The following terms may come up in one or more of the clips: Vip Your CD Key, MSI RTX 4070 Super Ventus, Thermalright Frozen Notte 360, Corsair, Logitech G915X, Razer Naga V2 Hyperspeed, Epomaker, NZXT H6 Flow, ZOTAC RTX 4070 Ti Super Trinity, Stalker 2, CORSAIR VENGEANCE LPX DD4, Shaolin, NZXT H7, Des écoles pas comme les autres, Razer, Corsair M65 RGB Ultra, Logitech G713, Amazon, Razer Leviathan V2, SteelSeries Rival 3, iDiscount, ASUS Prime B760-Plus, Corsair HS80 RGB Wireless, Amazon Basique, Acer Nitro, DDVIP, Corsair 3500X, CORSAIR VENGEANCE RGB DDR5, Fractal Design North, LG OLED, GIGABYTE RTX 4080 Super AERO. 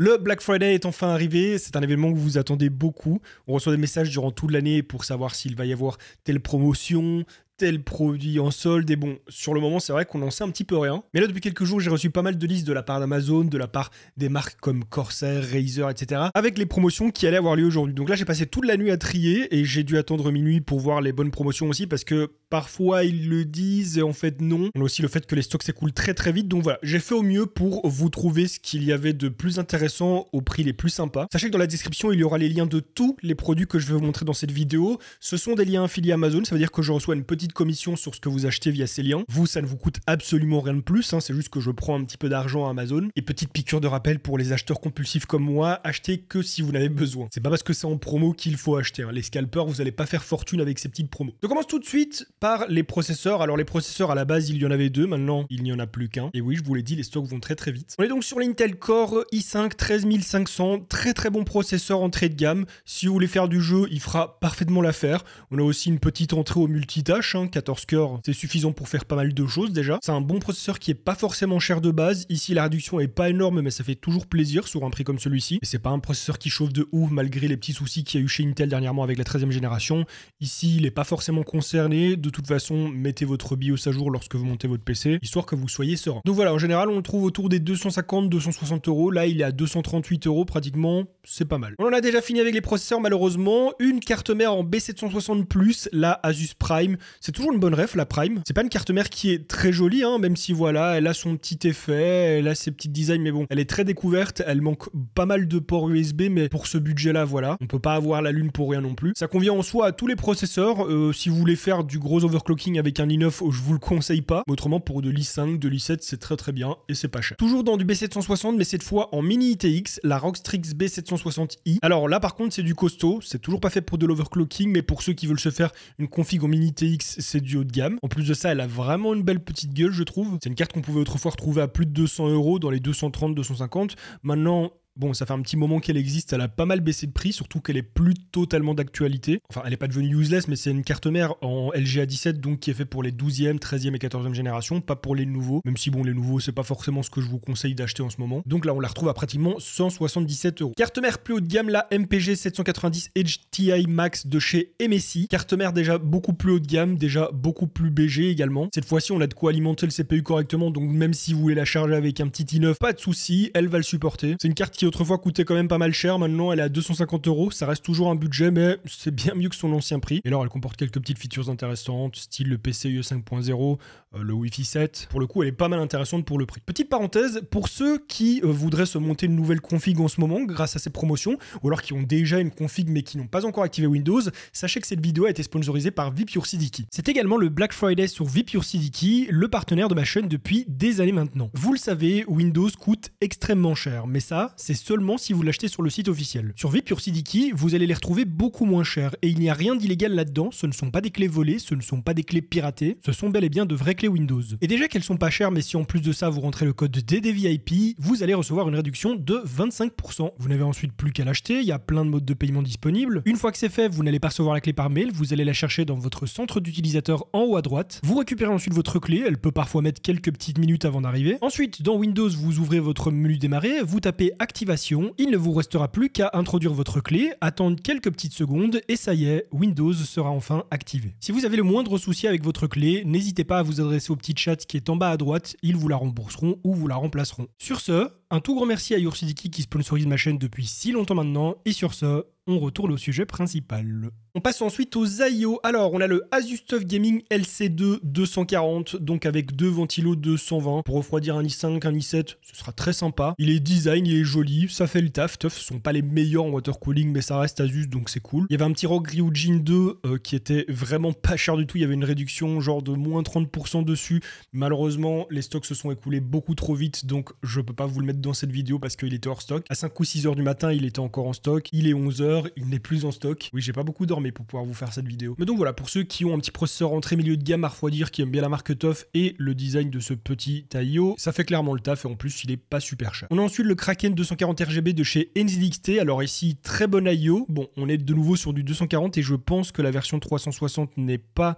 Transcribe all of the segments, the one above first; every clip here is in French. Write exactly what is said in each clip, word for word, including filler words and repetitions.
Le Black Friday est enfin arrivé, c'est un événement que vous attendez beaucoup. On reçoit des messages durant toute l'année pour savoir s'il va y avoir telle promotion, tel produit en solde, et bon, sur le moment, c'est vrai qu'on en sait un petit peu rien. Mais là, depuis quelques jours, j'ai reçu pas mal de listes de la part d'Amazon, de la part des marques comme Corsair, Razer, et cetera, avec les promotions qui allaient avoir lieu aujourd'hui. Donc là, j'ai passé toute la nuit à trier, et j'ai dû attendre minuit pour voir les bonnes promotions aussi, parce que parfois, ils le disent, et en fait, non. On a aussi le fait que les stocks s'écoulent très très vite, donc voilà, j'ai fait au mieux pour vous trouver ce qu'il y avait de plus intéressant au prix les plus sympas. Sachez que dans la description, il y aura les liens de tous les produits que je vais vous montrer dans cette vidéo. Ce sont des liens affiliés Amazon, ça veut dire que je reçois une petite commission sur ce que vous achetez via ces liens. Vous, ça ne vous coûte absolument rien de plus, hein, c'est juste que je prends un petit peu d'argent à Amazon. Et petite piqûre de rappel pour les acheteurs compulsifs comme moi, achetez que si vous n'avez besoin. C'est pas parce que c'est en promo qu'il faut acheter, hein. Les scalpers, vous n'allez pas faire fortune avec ces petites promos. Je commence tout de suite par les processeurs. Alors les processeurs, à la base, il y en avait deux, maintenant, il n'y en a plus qu'un. Et oui, je vous l'ai dit, les stocks vont très très vite. On est donc sur l'Intel Core i cinq treize mille cinq cents, très très bon processeur entrée de gamme. Si vous voulez faire du jeu, il fera parfaitement l'affaire. On a aussi une petite entrée au multitâche, quatorze cœurs, c'est suffisant pour faire pas mal de choses déjà. C'est un bon processeur qui est pas forcément cher de base. Ici, la réduction est pas énorme, mais ça fait toujours plaisir sur un prix comme celui-ci. Et c'est pas un processeur qui chauffe de ouf malgré les petits soucis qu'il y a eu chez Intel dernièrement avec la treizième génération. Ici, il est pas forcément concerné. De toute façon, mettez votre BIOS à jour lorsque vous montez votre P C, histoire que vous soyez serein. Donc voilà, en général, on le trouve autour des deux cent cinquante à deux cent soixante euros. Là, il est à deux cent trente-huit euros pratiquement. C'est pas mal. On en a déjà fini avec les processeurs malheureusement. Une carte mère en B sept cent soixante plus, la Asus Prime. C'est toujours une bonne ref, la Prime. C'est pas une carte mère qui est très jolie, hein, même si voilà, elle a son petit effet, elle a ses petits designs, mais bon, elle est très découverte, elle manque pas mal de ports U S B, mais pour ce budget-là, voilà, on peut pas avoir la lune pour rien non plus. Ça convient en soi à tous les processeurs. Euh, si vous voulez faire du gros overclocking avec un i neuf, je vous le conseille pas. Mais autrement, pour de l'i cinq, de l'i sept, c'est très très bien et c'est pas cher. Toujours dans du B sept cent soixante, mais cette fois en mini I T X, la R O G Strix B sept cent soixante i. Alors là, par contre, c'est du costaud, c'est toujours pas fait pour de l'overclocking, mais pour ceux qui veulent se faire une config en mini I T X, c'est du haut de gamme. En plus de ça, elle a vraiment une belle petite gueule, je trouve. C'est une carte qu'on pouvait autrefois retrouver à plus de deux cents euros, dans les deux cent trente, deux cent cinquante. Maintenant, bon, ça fait un petit moment qu'elle existe, elle a pas mal baissé de prix, surtout qu'elle est plus totalement d'actualité. Enfin, elle n'est pas devenue useless, mais c'est une carte mère en L G A dix-sept, donc qui est fait pour les douzième, treizième et quatorzième générations, pas pour les nouveaux. Même si, bon, les nouveaux, c'est pas forcément ce que je vous conseille d'acheter en ce moment. Donc là, on la retrouve à pratiquement cent soixante-dix-sept euros. Carte mère plus haut de gamme, la M P G sept cent quatre-vingt-dix Edge T I Max de chez M S I. Carte mère déjà beaucoup plus haut de gamme, déjà beaucoup plus B G également. Cette fois-ci, on a de quoi alimenter le C P U correctement, donc même si vous voulez la charger avec un petit i neuf, pas de souci, elle va le supporter. C'est une carte qui autrefois coûtait quand même pas mal cher, maintenant elle est à deux cent cinquante euros, ça reste toujours un budget, mais c'est bien mieux que son ancien prix. Et alors elle comporte quelques petites features intéressantes, style le P C I E cinq point zéro, euh, le Wi-Fi sept. Pour le coup, elle est pas mal intéressante pour le prix. Petite parenthèse, pour ceux qui euh, voudraient se monter une nouvelle config en ce moment grâce à ces promotions, ou alors qui ont déjà une config mais qui n'ont pas encore activé Windows, sachez que cette vidéo a été sponsorisée par Vip Your C D Key. C'est également le Black Friday sur Vip Your C D Key, le partenaire de ma chaîne depuis des années maintenant. Vous le savez, Windows coûte extrêmement cher, mais ça, c'est seulement si vous l'achetez sur le site officiel. Sur Vip Your C D Key, vous allez les retrouver beaucoup moins chers et il n'y a rien d'illégal là-dedans, ce ne sont pas des clés volées, ce ne sont pas des clés piratées, ce sont bel et bien de vraies clés Windows. Et déjà qu'elles sont pas chères, mais si en plus de ça vous rentrez le code D D V I P, vous allez recevoir une réduction de vingt-cinq pour cent. Vous n'avez ensuite plus qu'à l'acheter, il y a plein de modes de paiement disponibles. Une fois que c'est fait, vous n'allez pas recevoir la clé par mail, vous allez la chercher dans votre centre d'utilisateur en haut à droite. Vous récupérez ensuite votre clé, elle peut parfois mettre quelques petites minutes avant d'arriver. Ensuite, dans Windows, vous ouvrez votre menu démarrer, vous tapez activer. Activation, il ne vous restera plus qu'à introduire votre clé, attendre quelques petites secondes et ça y est, Windows sera enfin activé. Si vous avez le moindre souci avec votre clé, n'hésitez pas à vous adresser au petit chat qui est en bas à droite, ils vous la rembourseront ou vous la remplaceront. Sur ce, un tout grand merci à Your C D Key qui sponsorise ma chaîne depuis si longtemps maintenant et sur ce, on retourne au sujet principal. On passe ensuite aux I O. Alors, on a le ASUS TUF Gaming L C deux deux cent quarante, donc avec deux ventilos deux cent vingt. Pour refroidir un i cinq, un i sept, ce sera très sympa. Il est design, il est joli, ça fait le taf. TUF sont pas les meilleurs en water cooling, mais ça reste ASUS, donc c'est cool. Il y avait un petit R O G Ryujin deux euh, qui était vraiment pas cher du tout. Il y avait une réduction genre de moins trente pour cent dessus. Malheureusement, les stocks se sont écoulés beaucoup trop vite, donc je peux pas vous le mettre dans cette vidéo parce qu'il était hors stock. À cinq ou six heures du matin, il était encore en stock. Il est onze heures. Il n'est plus en stock. Oui, j'ai pas beaucoup dormi pour pouvoir vous faire cette vidéo. Mais donc voilà, pour ceux qui ont un petit processeur entrée milieu de gamme à refroidir, qui aiment bien la marque TUF et le design de ce petit I O, ça fait clairement le taf et en plus, il est pas super cher. On a ensuite le Kraken deux cent quarante R G B de chez N Z X T. Alors ici, très bonne I O. Bon, on est de nouveau sur du deux cent quarante et je pense que la version trois cent soixante n'est pas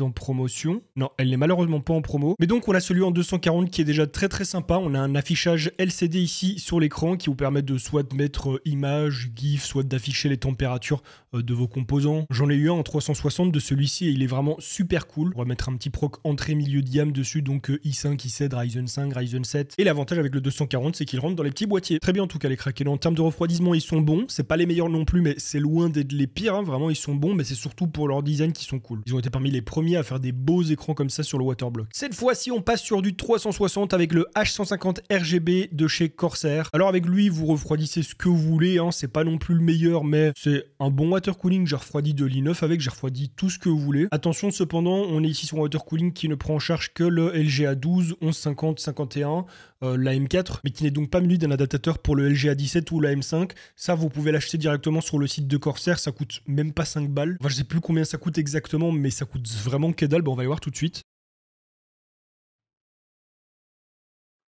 en promotion. Non, elle n'est malheureusement pas en promo. Mais donc on a celui en deux cent quarante qui est déjà très très sympa. On a un affichage L C D ici sur l'écran qui vous permet de soit de mettre images, gifs, soit d'afficher les températures de vos composants. J'en ai eu un en trois cent soixante de celui-ci et il est vraiment super cool. On va mettre un petit proc entrée milieu de gamme dessus, donc i cinq, i sept, Ryzen cinq, Ryzen sept. Et l'avantage avec le deux cent quarante, c'est qu'il rentre dans les petits boîtiers. Très bien en tout cas les craquelés. En termes de refroidissement, ils sont bons. C'est pas les meilleurs non plus, mais c'est loin d'être les pires. Hein. Vraiment, ils sont bons, mais c'est surtout pour leur design qui sont cool. Ils ont été parmi les premiers à faire des beaux écrans comme ça sur le Waterblock. Cette fois-ci, on passe sur du trois cent soixante avec le H cent cinquante R G B de chez Corsair. Alors avec lui, vous refroidissez ce que vous voulez. Hein. C'est pas non plus le meilleur, mais c'est un bon water cooling. J'ai refroidi de l'i neuf avec, j'ai refroidi tout ce que vous voulez. Attention, cependant, on est ici sur un water cooling qui ne prend en charge que le L G A douze, onze cinquante, cinquante et un, euh, la M quatre, mais qui n'est donc pas muni d'un adaptateur pour le L G A dix-sept ou la M cinq. Ça, vous pouvez l'acheter directement sur le site de Corsair. Ça coûte même pas cinq balles. Enfin, je sais plus combien ça coûte exactement, mais ça coûte vraiment que dalle. Bon, on va y voir tout de suite.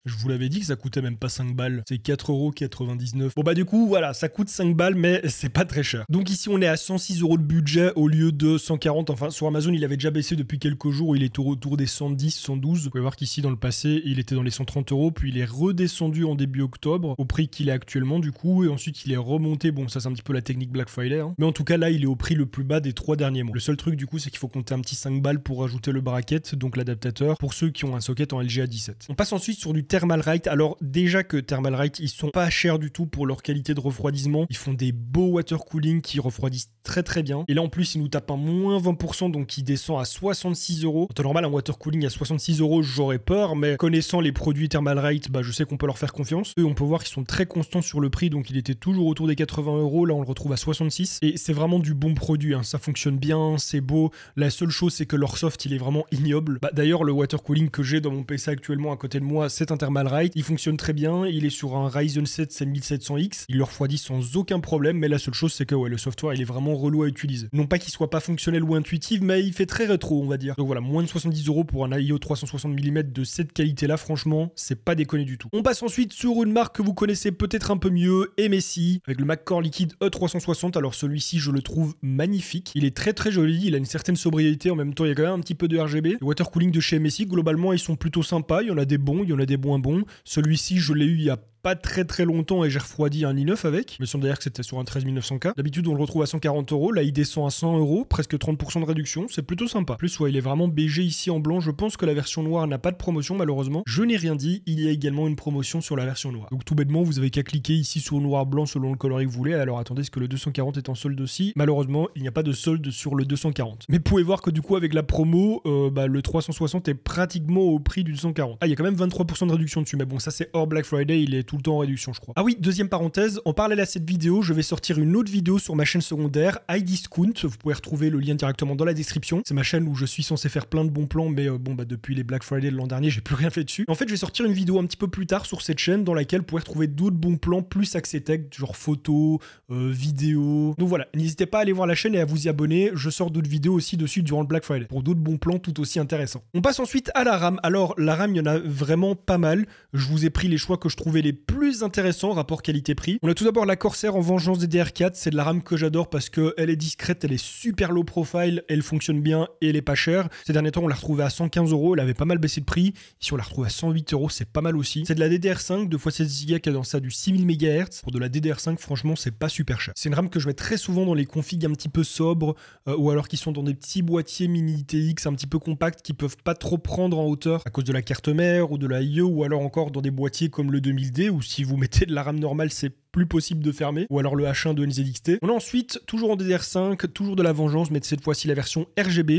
Je vous l'avais dit que ça coûtait même pas cinq balles. C'est quatre euros quatre-vingt-dix-neuf. Bon bah du coup, voilà, ça coûte cinq balles, mais c'est pas très cher. Donc ici, on est à cent six euros de budget au lieu de cent quarante. Enfin, sur Amazon, il avait déjà baissé depuis quelques jours. Il est autour des cent dix, cent douze. Vous pouvez voir qu'ici, dans le passé, il était dans les cent trente euros. Puis il est redescendu en début octobre au prix qu'il est actuellement du coup. Et ensuite, il est remonté. Bon, ça, c'est un petit peu la technique Black Friday. Hein. Mais en tout cas, là, il est au prix le plus bas des trois derniers mois. Le seul truc du coup, c'est qu'il faut compter un petit cinq balles pour rajouter le bracket, donc l'adaptateur, pour ceux qui ont un socket en L G A dix-sept. On passe ensuite sur du Thermalright. Alors déjà que Thermalright, ils sont pas chers du tout pour leur qualité de refroidissement. Ils font des beaux water cooling qui refroidissent très très bien. Et là en plus, ils nous tapent un moins vingt pour cent, donc il descend à soixante-six euros. En temps normal, un water cooling à soixante-six euros, j'aurais peur, mais connaissant les produits Thermalright, bah je sais qu'on peut leur faire confiance. Eux, on peut voir qu'ils sont très constants sur le prix, donc il était toujours autour des quatre-vingts euros. Là, on le retrouve à soixante-six. Et c'est vraiment du bon produit. Hein. Ça fonctionne bien, c'est beau. La seule chose, c'est que leur soft, il est vraiment ignoble. Bah d'ailleurs, le water cooling que j'ai dans mon P C actuellement à côté de moi, c'est un Thermalright, il fonctionne très bien, il est sur un Ryzen sept sept mille sept cents X, il le refroidit sans aucun problème, mais la seule chose c'est que ouais, le software il est vraiment relou à utiliser. Non pas qu'il soit pas fonctionnel ou intuitif, mais il fait très rétro on va dire. Donc voilà, moins de soixante-dix euros pour un I O trois cent soixante millimètres de cette qualité là, franchement, c'est pas déconné du tout. On passe ensuite sur une marque que vous connaissez peut-être un peu mieux, M S I, avec le MAG CORELIQUID E trois cent soixante, alors celui-ci je le trouve magnifique, il est très très joli, il a une certaine sobriété, en même temps il y a quand même un petit peu de R G B. Les water cooling de chez M S I, globalement ils sont plutôt sympas, il y en a des bons, il y en a des moins bons. Celui-ci, je l'ai eu il y a pas très très longtemps et j'ai refroidi un i neuf avec. Il me semble d'ailleurs que c'était sur un treize mille neuf cents K. D'habitude, on le retrouve à cent quarante euros. Là, il descend à cent euros, presque trente pour cent de réduction. C'est plutôt sympa. Plus, ouais, il est vraiment B G ici en blanc. Je pense que la version noire n'a pas de promotion, malheureusement. Je n'ai rien dit. Il y a également une promotion sur la version noire. Donc, tout bêtement, vous avez qu'à cliquer ici sur noir-blanc selon le coloris que vous voulez. Alors, attendez, est-ce que le deux cent quarante est en solde aussi? Malheureusement, il n'y a pas de solde sur le deux cent quarante. Mais vous pouvez voir que du coup, avec la promo, euh, bah, le trois cent soixante est pratiquement au prix du deux cent quarante. Ah, il y a quand même vingt-trois pour cent de réduction dessus. Mais bon, ça, c'est hors Black Friday. Il est tout le temps en réduction je crois. Ah oui, deuxième parenthèse, en parallèle à cette vidéo, je vais sortir une autre vidéo sur ma chaîne secondaire, iDiscount, vous pouvez retrouver le lien directement dans la description. C'est ma chaîne où je suis censé faire plein de bons plans, mais euh, bon bah depuis les Black Friday de l'an dernier, j'ai plus rien fait dessus. En fait, je vais sortir une vidéo un petit peu plus tard sur cette chaîne dans laquelle vous pouvez retrouver d'autres bons plans plus axés tech, genre photos, euh, vidéos. Donc voilà, n'hésitez pas à aller voir la chaîne et à vous y abonner, je sors d'autres vidéos aussi dessus durant le Black Friday, pour d'autres bons plans tout aussi intéressants. On passe ensuite à la RAM. Alors la RAM, il y en a vraiment pas mal, je vous ai pris les choix que je trouvais les plus intéressants rapport qualité-prix. On a tout d'abord la Corsair en Vengeance D D R quatre, c'est de la RAM que j'adore parce qu'elle est discrète, elle est super low profile, elle fonctionne bien et elle est pas chère. Ces derniers temps, on l'a retrouvée à cent quinze euros, elle avait pas mal baissé de prix. Ici, on la retrouve à cent huit euros, c'est pas mal aussi. C'est de la D D R cinq, deux fois seize giga qui a dans ça du six mille mégahertz. Pour de la D D R cinq, franchement, c'est pas super cher. C'est une RAM que je mets très souvent dans les configs un petit peu sobres euh, ou alors qui sont dans des petits boîtiers mini I T X un petit peu compacts qui peuvent pas trop prendre en hauteur à cause de la carte mère ou de la I O ou alors encore dans des boîtiers comme le deux mille D ou si vous mettez de la RAM normale, c'est plus possible de fermer, ou alors le H un de N Z X T. On a ensuite, toujours en D D R cinq, toujours de la Vengeance, mais cette fois-ci la version R G B,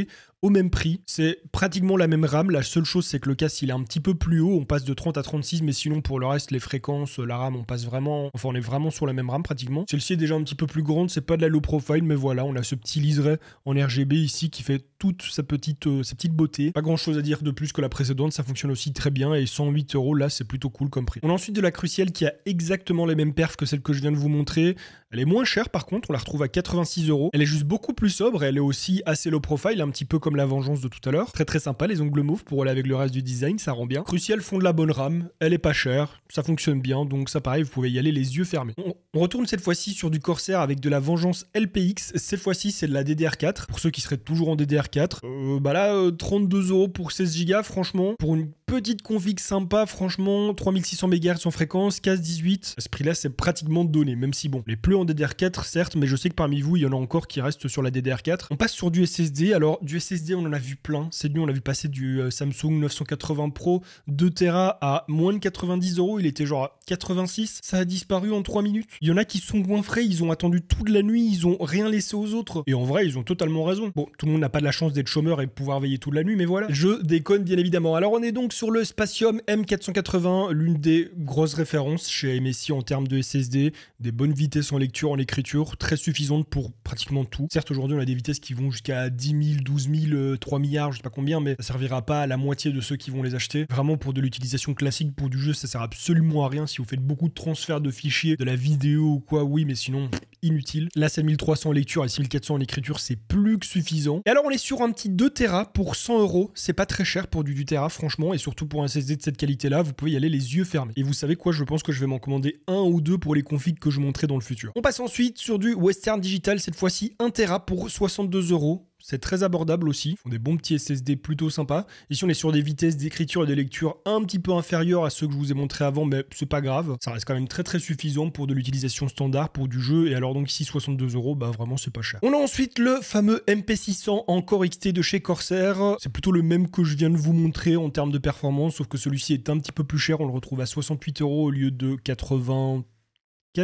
au même prix. C'est pratiquement la même RAM, la seule chose c'est que le casse il est un petit peu plus haut, on passe de trente à trente-six, mais sinon pour le reste, les fréquences, la RAM, on passe vraiment, enfin on est vraiment sur la même RAM pratiquement. Celle-ci est déjà un petit peu plus grande, c'est pas de la low profile, mais voilà, on a ce petit liseré en R G B ici qui fait toute sa petite, euh, sa petite beauté. Pas grand-chose à dire de plus que la précédente, ça fonctionne aussi très bien, et cent huit euros, là c'est plutôt cool comme prix. On a ensuite de la Crucial qui a exactement les mêmes perfs que celle que je viens de vous montrer. Elle est moins chère par contre, on la retrouve à quatre-vingt-six euros. Elle est juste beaucoup plus sobre, elle est aussi assez low profile, un petit peu comme la Vengeance de tout à l'heure. Très très sympa, les ongles mauves pour aller avec le reste du design, ça rend bien. Crucial font de la bonne RAM, elle est pas chère, ça fonctionne bien, donc ça pareil, vous pouvez y aller les yeux fermés. On, On retourne cette fois-ci sur du Corsair avec de la Vengeance L P X. Cette fois-ci, c'est de la D D R quatre. Pour ceux qui seraient toujours en D D R quatre, euh, bah là, euh, trente-deux euros pour seize gigas, franchement, pour une petite config sympa, franchement, trois mille six cents mégahertz en fréquence, case dix-huit. À ce prix-là, c'est pratiquement donné, même si bon, les pleux en D D R quatre, certes, mais je sais que parmi vous, il y en a encore qui restent sur la D D R quatre. On passe sur du S S D. Alors, du S S D, on en a vu plein. Cette nuit, on a vu passer du euh, Samsung neuf cent quatre-vingts Pro deux Tera à moins de quatre-vingt-dix euros. Il était genre à quatre-vingt-six. Ça a disparu en trois minutes. Il y en a qui sont moins frais, ils ont attendu toute la nuit, ils ont rien laissé aux autres. Et en vrai, ils ont totalement raison. Bon, tout le monde n'a pas de la chance d'être chômeur et de pouvoir veiller toute la nuit, mais voilà. Je déconne bien évidemment. Alors on est donc sur le Spatium M quatre cent quatre-vingts, l'une des grosses références chez M S I en termes de S S D, des bonnes vitesses en lecture, en écriture, très suffisantes pour pratiquement tout. Certes, aujourd'hui, on a des vitesses qui vont jusqu'à dix mille, douze mille, trois milliards, je sais pas combien, mais ça servira pas à la moitié de ceux qui vont les acheter. Vraiment, pour de l'utilisation classique, pour du jeu, ça sert absolument à rien. Si vous faites beaucoup de transferts de fichiers, de la vidéo, ou quoi, oui, mais sinon inutile. Là, c'est mille trois cents en lecture et mille quatre cents en écriture, c'est plus que suffisant. Et alors, on est sur un petit deux Tera pour cent euros. C'est pas très cher pour du deux Tera, franchement, et surtout pour un S S D de cette qualité-là, vous pouvez y aller les yeux fermés. Et vous savez quoi, je pense que je vais m'en commander un ou deux pour les configs que je montrais dans le futur. On passe ensuite sur du Western Digital, cette fois-ci un Tera pour soixante-deux euros. C'est très abordable aussi. Ils font des bons petits S S D plutôt sympas. Ici, on est sur des vitesses d'écriture et de lecture un petit peu inférieures à ceux que je vous ai montrés avant, mais c'est pas grave. Ça reste quand même très très suffisant pour de l'utilisation standard, pour du jeu. Et alors donc ici, soixante-deux euros, bah vraiment, c'est pas cher. On a ensuite le fameux M P six cents en Core X T de chez Corsair. C'est plutôt le même que je viens de vous montrer en termes de performance, sauf que celui-ci est un petit peu plus cher. On le retrouve à soixante-huit euros au lieu de quatre-vingts.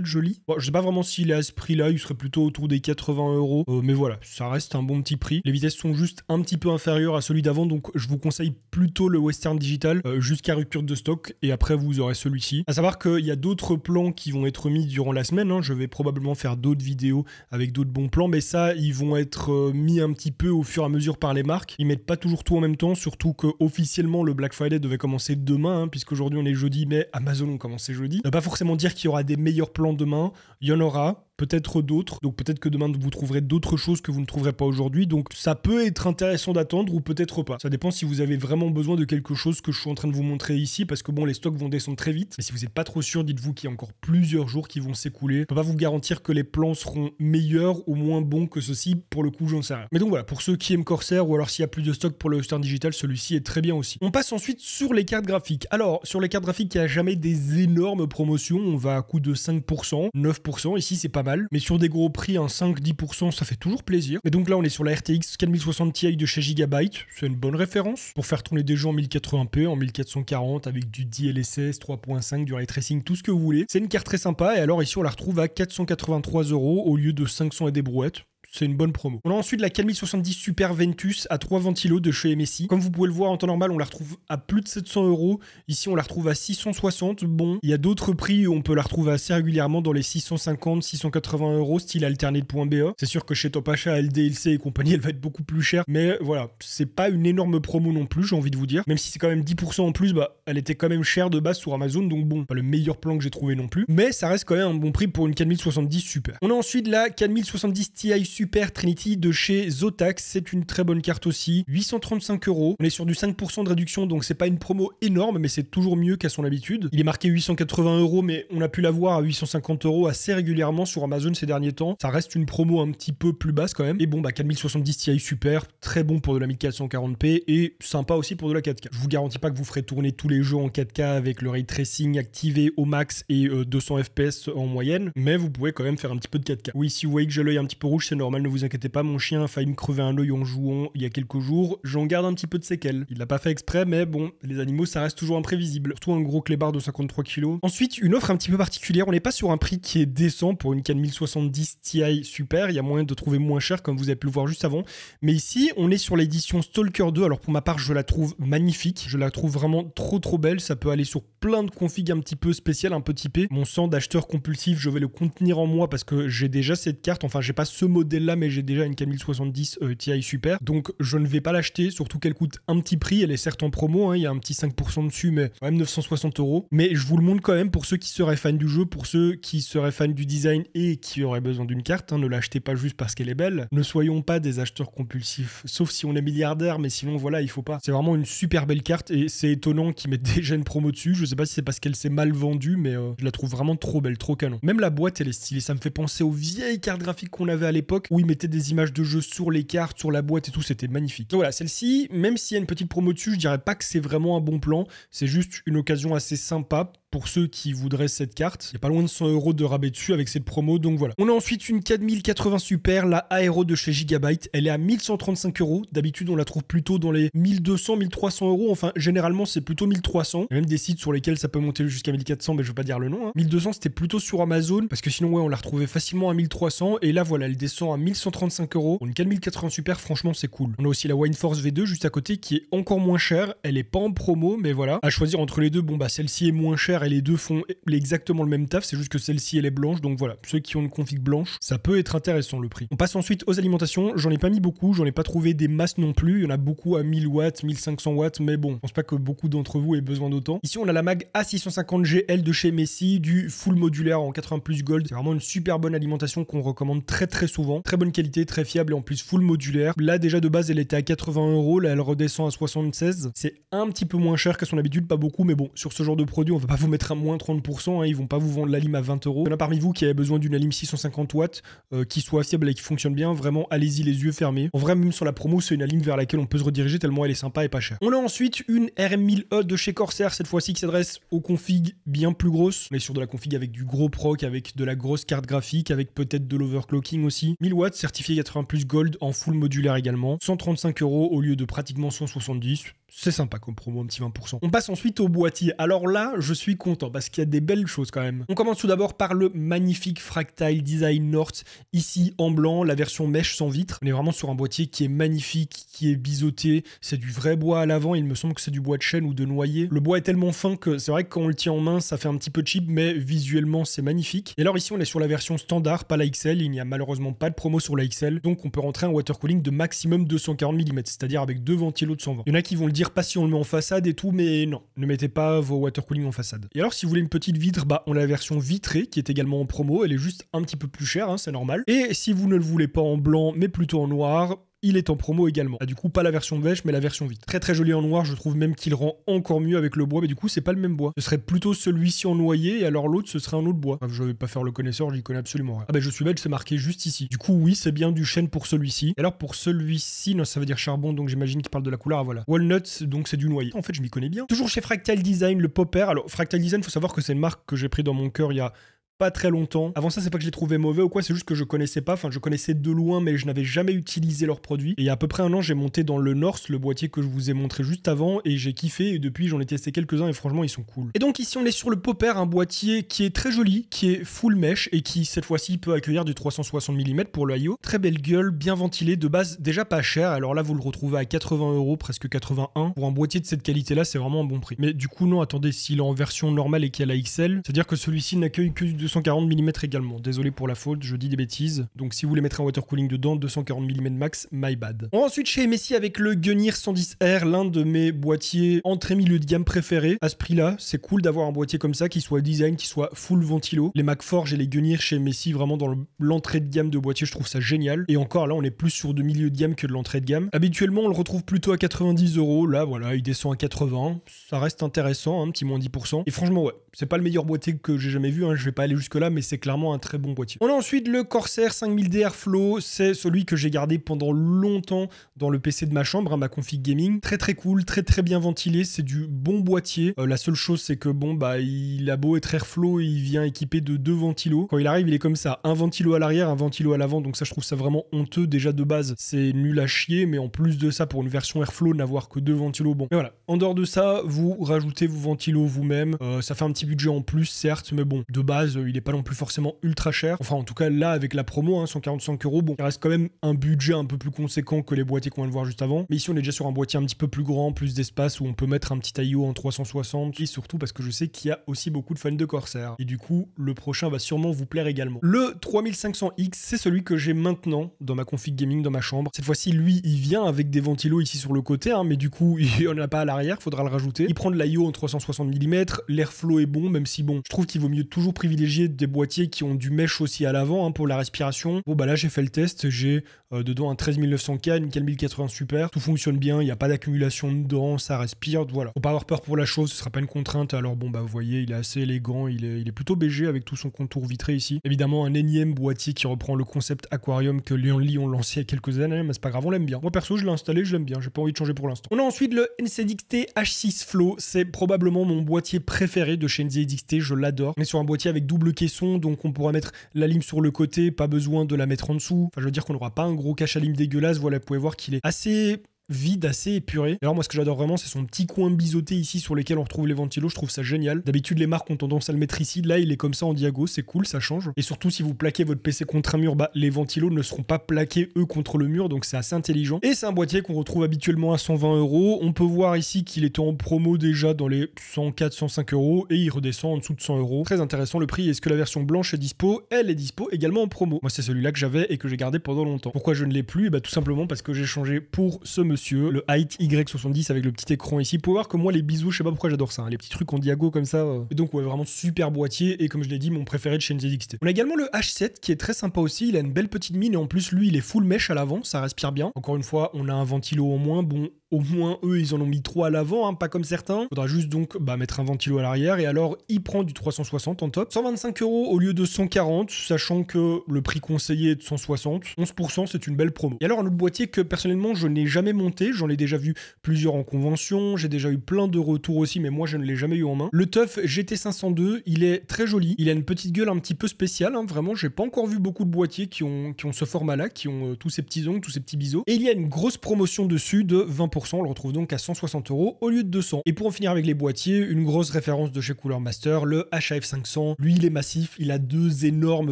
Joli. Bon, je sais pas vraiment s'il est à ce prix-là, il serait plutôt autour des quatre-vingts euros. Mais voilà, ça reste un bon petit prix. Les vitesses sont juste un petit peu inférieures à celui d'avant, donc je vous conseille plutôt le Western Digital euh, jusqu'à rupture de stock, et après vous aurez celui-ci. À savoir qu'il y a d'autres plans qui vont être mis durant la semaine. Hein. Je vais probablement faire d'autres vidéos avec d'autres bons plans, mais ça, ils vont être euh, mis un petit peu au fur et à mesure par les marques. Ils mettent pas toujours tout en même temps, surtout que officiellement le Black Friday devait commencer demain, hein, puisqu'aujourd'hui on est jeudi, mais Amazon ont commencé jeudi. Ne pas forcément dire qu'il y aura des meilleurs plans demain, il y en aura peut-être d'autres, donc peut-être que demain vous trouverez d'autres choses que vous ne trouverez pas aujourd'hui, donc ça peut être intéressant d'attendre ou peut-être pas. Ça dépend si vous avez vraiment besoin de quelque chose que je suis en train de vous montrer ici, parce que bon, les stocks vont descendre très vite, mais si vous n'êtes pas trop sûr, dites-vous qu'il y a encore plusieurs jours qui vont s'écouler. Je peux pas vous garantir que les plans seront meilleurs ou moins bons que ceci, pour le coup j'en sais rien. Mais donc voilà, pour ceux qui aiment Corsair, ou alors s'il y a plus de stock pour le Western Digital, celui-ci est très bien aussi. On passe ensuite sur les cartes graphiques. Alors sur les cartes graphiques, il n'y a jamais des énormes promotions, on va à coup de cinq pour cent, neuf pour cent, ici c'est pas mal. Mais sur des gros prix, un hein, cinq à dix pour cent, ça fait toujours plaisir. Et donc là, on est sur la R T X quarante soixante Ti de chez GIGABYTE. C'est une bonne référence pour faire tourner des jeux en mille quatre-vingts p, en mille quatre cent quarante, avec du D L S S, trois point cinq, du ray tracing, tout ce que vous voulez. C'est une carte très sympa. Et alors ici, on la retrouve à quatre cent quatre-vingt-trois euros au lieu de cinq cents et des brouettes. C'est une bonne promo. On a ensuite la quarante soixante-dix Super Ventus à trois ventilos de chez M S I. Comme vous pouvez le voir, en temps normal, on la retrouve à plus de sept cents euros. Ici, on la retrouve à six cent soixante. Bon, il y a d'autres prix où on peut la retrouver assez régulièrement dans les six cent cinquante, six cent quatre-vingts euros, style alterné de point B E. C'est sûr que chez Top Achat, L D L C et compagnie, elle va être beaucoup plus chère. Mais voilà, c'est pas une énorme promo non plus, j'ai envie de vous dire. Même si c'est quand même dix pour cent en plus, bah, elle était quand même chère de base sur Amazon. Donc bon, pas le meilleur plan que j'ai trouvé non plus. Mais ça reste quand même un bon prix pour une quarante soixante-dix Super. On a ensuite la quarante soixante-dix Ti Super Super Trinity de chez ZOTAC, c'est une très bonne carte aussi, huit cent trente-cinq euros. On est sur du cinq pour cent de réduction, donc c'est pas une promo énorme, mais c'est toujours mieux qu'à son habitude. Il est marqué huit cent quatre-vingts euros, mais on a pu l'avoir à huit cent cinquante euros assez régulièrement sur Amazon ces derniers temps. Ça reste une promo un petit peu plus basse quand même. Et bon, bah quarante soixante-dix Ti Super, très bon pour de la mille quatre cent quarante p et sympa aussi pour de la quatre K. Je vous garantis pas que vous ferez tourner tous les jeux en quatre K avec le ray tracing activé au max et euh, deux cents F P S en moyenne, mais vous pouvez quand même faire un petit peu de quatre K. Oui, si vous voyez que j'ai l'œil un petit peu rouge, c'est normal. Ne vous inquiétez pas, mon chien a failli me crever un œil en jouant il y a quelques jours. J'en garde un petit peu de séquelles. Il l'a pas fait exprès, mais bon, les animaux, ça reste toujours imprévisible. Surtout un gros clébard de cinquante-trois kilos. Ensuite, une offre un petit peu particulière. On n'est pas sur un prix qui est décent pour une quarante soixante-dix Ti Super. Il y a moyen de trouver moins cher, comme vous avez pu le voir juste avant. Mais ici, on est sur l'édition Stalker deux. Alors pour ma part, je la trouve magnifique. Je la trouve vraiment trop trop belle. Ça peut aller sur plein de configs un petit peu spéciales, un peu typées. Mon sang d'acheteur compulsif, je vais le contenir en moi parce que j'ai déjà cette carte. Enfin, j'ai pas ce modèle modèle-là, mais j'ai déjà une K mille soixante-dix euh, Ti Super, donc je ne vais pas l'acheter, surtout qu'elle coûte un petit prix, elle est certes en promo, hein, il y a un petit cinq pour cent dessus, mais quand même neuf cent soixante euros, mais je vous le montre quand même pour ceux qui seraient fans du jeu, pour ceux qui seraient fans du design et qui auraient besoin d'une carte, hein, ne l'achetez pas juste parce qu'elle est belle, ne soyons pas des acheteurs compulsifs, sauf si on est milliardaire, mais sinon voilà, il faut pas. C'est vraiment une super belle carte et c'est étonnant qu'ils mettent déjà une promo dessus, je sais pas si c'est parce qu'elle s'est mal vendue, mais euh, je la trouve vraiment trop belle, trop canon. Même la boîte elle est stylée, ça me fait penser aux vieilles cartes graphiques qu'on avait à l'époque, où ils mettaient des images de jeux sur les cartes, sur la boîte et tout, c'était magnifique. Donc voilà, celle-ci, même s'il y a une petite promo dessus, je dirais pas que c'est vraiment un bon plan, c'est juste une occasion assez sympa pour ceux qui voudraient cette carte. Il n'y a pas loin de cent euros de rabais dessus avec cette promo, donc voilà. On a ensuite une K mille quatre-vingts Super, la Aero de chez Gigabyte. Elle est à mille cent trente-cinq euros. D'habitude, on la trouve plutôt dans les mille deux cents, mille trois cents euros. Enfin, généralement, c'est plutôt mille trois cents. Il y a même des sites sur lesquels ça peut monter jusqu'à mille quatre cents, mais je ne veux pas dire le nom. Hein. mille deux cents, c'était plutôt sur Amazon, parce que sinon, ouais, on la retrouvait facilement à mille trois cents. Et là, voilà, elle descend à mille cent trente-cinq euros. Une K mille quatre-vingts Super, franchement, c'est cool. On a aussi la Wineforce V deux juste à côté, qui est encore moins chère. Elle n'est pas en promo, mais voilà. À choisir entre les deux, bon, bah, celle-ci est moins chère. Et les deux font exactement le même taf, c'est juste que celle-ci elle est blanche, donc voilà, ceux qui ont une config blanche, ça peut être intéressant le prix. On passe ensuite aux alimentations, j'en ai pas mis beaucoup, j'en ai pas trouvé des masses non plus, il y en a beaucoup à mille watts, mille cinq cents watts, mais bon, je pense pas que beaucoup d'entre vous aient besoin d'autant. Ici on a la MAG A six cent cinquante G L de chez M S I, du full modulaire en quatre-vingts plus gold, c'est vraiment une super bonne alimentation qu'on recommande très très souvent, très bonne qualité, très fiable et en plus full modulaire. Là déjà de base elle était à quatre-vingts euros, là elle redescend à soixante-seize, c'est un petit peu moins cher qu'à son habitude, pas beaucoup, mais bon, sur ce genre de produit on va pas vous mettre à moins trente pour cent, hein, ils vont pas vous vendre la lime à vingt euros. Il y en a parmi vous qui avez besoin d'une lime six cent cinquante watts euh, qui soit fiable et qui fonctionne bien, vraiment allez-y les yeux fermés. En vrai, même sur la promo, c'est une lime vers laquelle on peut se rediriger tellement elle est sympa et pas chère. On a ensuite une R M mille E de chez Corsair, cette fois-ci qui s'adresse aux configs bien plus grosses. On est sur de la config avec du gros proc, avec de la grosse carte graphique, avec peut-être de l'overclocking aussi. mille watts, certifié quatre-vingts plus gold en full modulaire également. cent trente-cinq euros au lieu de pratiquement cent soixante-dix. C'est sympa comme promo, un petit vingt pour cent. On passe ensuite au boîtier. Alors là, je suis content parce qu'il y a des belles choses quand même. On commence tout d'abord par le magnifique Fractal Design North, ici en blanc, la version mèche sans vitre. On est vraiment sur un boîtier qui est magnifique, qui est biseauté. C'est du vrai bois à l'avant. Il me semble que c'est du bois de chêne ou de noyer. Le bois est tellement fin que c'est vrai que quand on le tient en main, ça fait un petit peu cheap, mais visuellement, c'est magnifique. Et alors ici, on est sur la version standard, pas la X L. Il n'y a malheureusement pas de promo sur la X L. Donc on peut rentrer un water cooling de maximum deux cent quarante millimètres, c'est-à-dire avec deux ventilos de cent vingt. Il y en a qui vont le dire pas si on le met en façade et tout, mais non, ne mettez pas vos water cooling en façade. Et alors si vous voulez une petite vitre, bah on a la version vitrée qui est également en promo, elle est juste un petit peu plus chère, hein, c'est normal. Et si vous ne le voulez pas en blanc mais plutôt en noir, il est en promo également. Ah, du coup, pas la version mèche, mais la version vitre. Très très joli en noir, je trouve même qu'il rend encore mieux avec le bois, mais du coup, c'est pas le même bois. Ce serait plutôt celui-ci en noyer, et alors l'autre, ce serait un autre bois. Bref, je vais pas faire le connaisseur, j'y connais absolument rien. Ah bah je suis bête, c'est marqué juste ici. Du coup, oui, c'est bien du chêne pour celui-ci. Alors pour celui-ci, non, ça veut dire charbon, donc j'imagine qu'il parle de la couleur, ah, voilà. Walnut, donc c'est du noyer. En fait, je m'y connais bien. Toujours chez Fractal Design, le Pop Air. Alors, Fractal Design, faut savoir que c'est une marque que j'ai pris dans mon cœur il y a pas très longtemps. Avant ça, c'est pas que je les trouvais mauvais ou quoi, c'est juste que je connaissais pas, enfin je connaissais de loin, mais je n'avais jamais utilisé leurs produits. Et il y a à peu près un an, j'ai monté dans le North, le boîtier que je vous ai montré juste avant, et j'ai kiffé, et depuis j'en ai testé quelques-uns, et franchement ils sont cool. Et donc ici on est sur le Pop Air, un boîtier qui est très joli, qui est full mesh, et qui cette fois-ci peut accueillir du trois cent soixante millimètres pour le I O. Très belle gueule, bien ventilée, de base déjà pas cher, alors là vous le retrouvez à quatre-vingts euros, presque quatre-vingt-un. Pour un boîtier de cette qualité-là, c'est vraiment un bon prix. Mais du coup non, attendez, s'il est en version normale et qu'il y a la X L, c'est-à-dire que celui-ci n'accueille que du deux cent quarante millimètres également. Désolé pour la faute, je dis des bêtises. Donc si vous voulez mettre un water cooling dedans, deux cent quarante millimètres max, my bad. On va ensuite chez M S I avec le Gungnir cent dix R, l'un de mes boîtiers entrée milieu de gamme préférés. À ce prix-là, c'est cool d'avoir un boîtier comme ça, qui soit design, qui soit full ventilo. Les MacForge et les Gungnir chez M S I, vraiment dans l'entrée de gamme de boîtier, je trouve ça génial. Et encore là, on est plus sur de milieu de gamme que de l'entrée de gamme. Habituellement, on le retrouve plutôt à quatre-vingt-dix euros. Là, voilà, il descend à quatre-vingts. Ça reste intéressant, un hein, petit moins dix pour cent. Et franchement, ouais, c'est pas le meilleur boîtier que j'ai jamais vu. Hein. Je vais pas aller jusque-là, mais c'est clairement un très bon boîtier. On a ensuite le Corsair cinq mille D Airflow, c'est celui que j'ai gardé pendant longtemps dans le P C de ma chambre, hein, ma config gaming. Très très cool, très très bien ventilé, c'est du bon boîtier. Euh, la seule chose, c'est que bon, bah, il a beau être Airflow, il vient équipé de deux ventilos. Quand il arrive, il est comme ça, un ventilo à l'arrière, un ventilo à l'avant, donc ça, je trouve ça vraiment honteux. Déjà de base, c'est nul à chier, mais en plus de ça, pour une version Airflow, n'avoir que deux ventilos, bon. Mais voilà, en dehors de ça, vous rajoutez vos ventilos vous-même, euh, ça fait un petit budget en plus, certes, mais bon, de base, euh, il est pas non plus forcément ultra cher. Enfin, en tout cas, là, avec la promo, hein, cent quarante-cinq euros, bon, il reste quand même un budget un peu plus conséquent que les boîtiers qu'on vient de voir juste avant. Mais ici, on est déjà sur un boîtier un petit peu plus grand, plus d'espace, où on peut mettre un petit I O en trois cent soixante. Et surtout parce que je sais qu'il y a aussi beaucoup de fans de Corsair. Et du coup, le prochain va sûrement vous plaire également. Le trois mille cinq cents X, c'est celui que j'ai maintenant dans ma config gaming, dans ma chambre. Cette fois-ci, lui, il vient avec des ventilos ici sur le côté, hein, mais du coup, il n'y en a pas à l'arrière, faudra le rajouter. Il prend de l'I O en trois cent soixante millimètres, l'airflow est bon, même si bon, je trouve qu'il vaut mieux toujours privilégier des boîtiers qui ont du mesh aussi à l'avant, hein, pour la respiration. Bon, bah là, j'ai fait le test, j'ai euh, dedans un treize mille neuf cents K, une mille quatre-vingts Super, tout fonctionne bien, il n'y a pas d'accumulation dedans, ça respire, voilà. Faut pas avoir peur pour la chose, ce sera pas une contrainte. Alors bon, bah vous voyez, il est assez élégant, il est, il est plutôt B G avec tout son contour vitré ici. Évidemment, un énième boîtier qui reprend le concept aquarium que les Only ont lancé il y a quelques années, mais c'est pas grave, on l'aime bien. Moi perso, je l'ai installé, je l'aime bien, j'ai pas envie de changer pour l'instant. On a ensuite le N Z X T H six Flow, c'est probablement mon boîtier préféré de chez N Z X T, je l'adore. On est sur un boîtier avec double caisson, donc on pourra mettre la lime sur le côté, pas besoin de la mettre en dessous. Enfin, je veux dire qu'on n'aura pas un gros cache à lime dégueulasse, voilà, vous pouvez voir qu'il est assez vide, assez épuré. Alors moi, ce que j'adore vraiment, c'est son petit coin biseauté ici sur lequel on retrouve les ventilos, je trouve ça génial. D'habitude, les marques ont tendance à le mettre ici, là il est comme ça en diago, c'est cool, ça change. Et surtout, si vous plaquez votre P C contre un mur, bah les ventilos ne seront pas plaqués eux contre le mur, donc c'est assez intelligent. Et c'est un boîtier qu'on retrouve habituellement à cent vingt euros. On peut voir ici qu'il était en promo déjà dans les cent quatre, cent cinq euros et il redescend en dessous de cent euros. Très intéressant le prix. Est-ce que la version blanche est dispo? Elle est dispo également en promo. Moi, c'est celui-là que j'avais et que j'ai gardé pendant longtemps. Pourquoi je ne l'ai plus? Et bah tout simplement parce que j'ai changé pour ce monsieur. Le Height Y soixante-dix avec le petit écran ici. Pour voir que moi, les bisous, je sais pas pourquoi j'adore ça, hein, les petits trucs en diago comme ça. Euh. Et donc ouais, vraiment super boîtier et comme je l'ai dit, mon préféré de chez N Z X T. On a également le H sept qui est très sympa aussi. Il a une belle petite mine et en plus lui, il est full mesh à l'avant, ça respire bien. Encore une fois, on a un ventilo en moins. Bon, au moins eux, ils en ont mis trois à l'avant, hein, pas comme certains. Faudra juste donc bah, mettre un ventilo à l'arrière et alors il prend du trois cent soixante en top. cent vingt-cinq euros au lieu de cent quarante, sachant que le prix conseillé est de cent soixante. onze pour cent, c'est une belle promo. Et alors un autre boîtier que personnellement je n'ai jamais monté, j'en ai déjà vu plusieurs en convention, j'ai déjà eu plein de retours aussi, mais moi je ne l'ai jamais eu en main. Le TUF G T cinq cent deux, il est très joli, il a une petite gueule un petit peu spéciale, hein, vraiment j'ai pas encore vu beaucoup de boîtiers qui ont, qui ont ce format là, qui ont euh, tous ces petits ongles, tous ces petits biseaux. Et il y a une grosse promotion dessus de vingt pour cent. On le retrouve donc à cent soixante euros au lieu de deux cents. Et pour en finir avec les boîtiers, une grosse référence de chez Cooler Master, le H A F cinq cents. Lui, il est massif, il a deux énormes